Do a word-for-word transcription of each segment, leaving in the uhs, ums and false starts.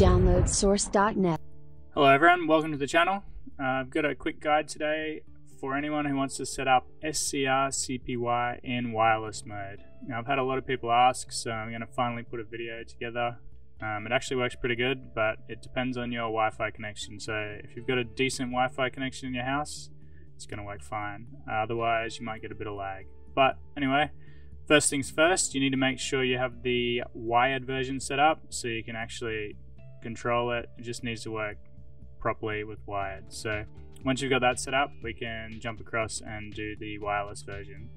download source dot net. Hello everyone, welcome to the channel. Uh, I've got a quick guide today for anyone who wants to set up S C R C P Y in wireless mode. Now I've had a lot of people ask, so I'm going to finally put a video together. Um, it actually works pretty good, but it depends on your Wi-Fi connection. So if you've got a decent Wi-Fi connection in your house, it's going to work fine. Uh, otherwise you might get a bit of lag. But anyway, first things first, you need to make sure you have the wired version set up so you can actually control it. It just needs to work properly with wired. So once you've got that set up, we can jump across and do the wireless version.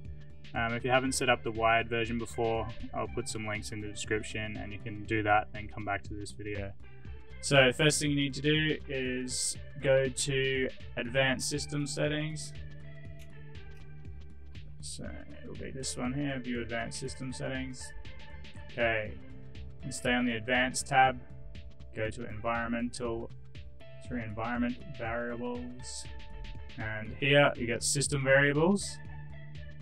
Um, if you haven't set up the wired version before, I'll put some links in the description and you can do that and come back to this video. So first thing you need to do is go to advanced system settings. So it'll be this one here, view advanced system settings. Okay, and stay on the advanced tab, go to environmental, through environment variables, and here you get system variables.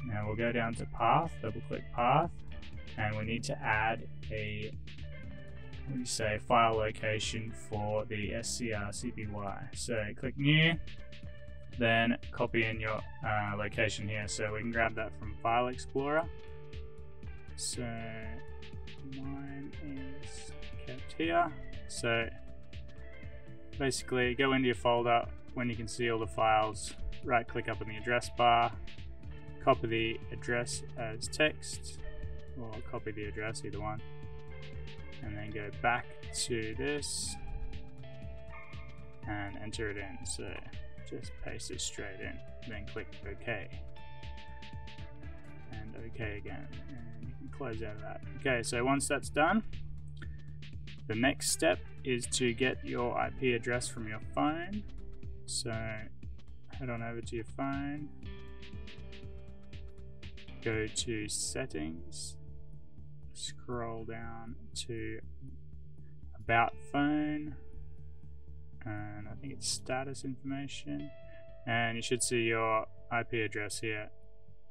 Now we'll go down to path, double click path, and we need to add a, what do you say, file location for the S C R C P Y. So click new, then copy in your uh, location here. So we can grab that from File Explorer. So mine is kept here. So basically go into your folder when you can see all the files, right click up in the address bar, copy the address as text, or copy the address, either one, and then go back to this and enter it in. So just paste it straight in, then click OK and OK again, and you can close out of that. Okay, so once that's done, the next step is to get your I P address from your phone. So head on over to your phone, go to settings, scroll down to about phone, and I think it's status information, and you should see your I P address here.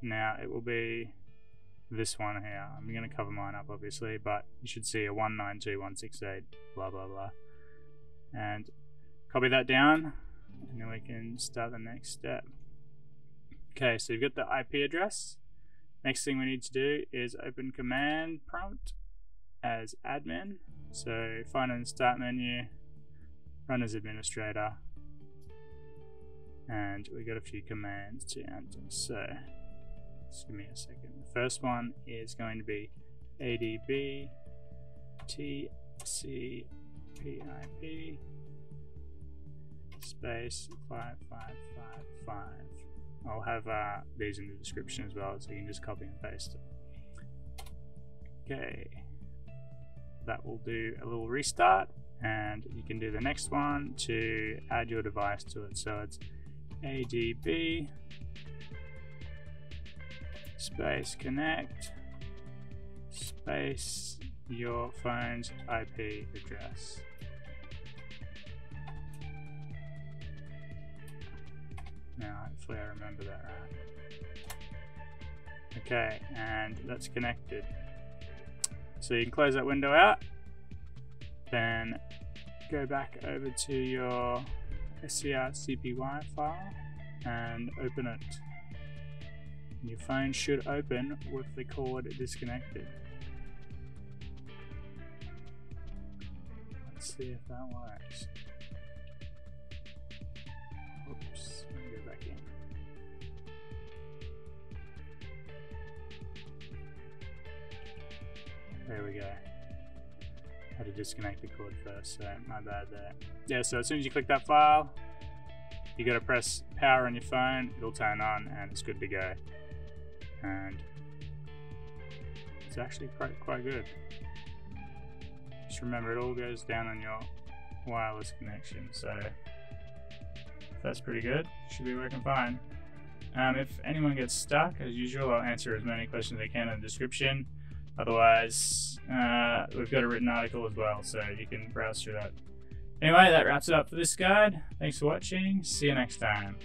Now it will be this one here. I'm going to cover mine up obviously, but you should see a one nine two dot one six eight blah blah blah, and copy that down, and then we can start the next step. Okay, so you've got the I P address. Next thing we need to do is open command prompt as admin. So find it in the start menu, run as administrator, and we got a few commands to enter. So just give me a second. The first one is going to be A D B T C P I P space five five five five. I'll have uh, these in the description as well, so you can just copy and paste it. Okay, that will do a little restart, and you can do the next one to add your device to it. So it's A D B space connect space your phone's I P address. Now hopefully I remember that right. Okay, and that's connected. So you can close that window out, then go back over to your S C R C P Y file and open it. Your phone should open with the cord disconnected. Let's see if that works. Oops, let me go back in. There we go. I had to disconnect the cord first, so my bad there. Yeah, so as soon as you click that file, you gotta press power on your phone, it'll turn on and it's good to go. And it's actually quite, quite good. Just remember, it all goes down on your wireless connection, so that's pretty good. Should be working fine. Um, if anyone gets stuck, as usual, I'll answer as many questions as I can in the description. Otherwise, uh, we've got a written article as well, so you can browse through that. Anyway, that wraps it up for this guide. Thanks for watching. See you next time.